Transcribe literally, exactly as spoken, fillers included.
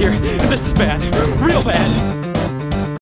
here. This is bad. Real bad.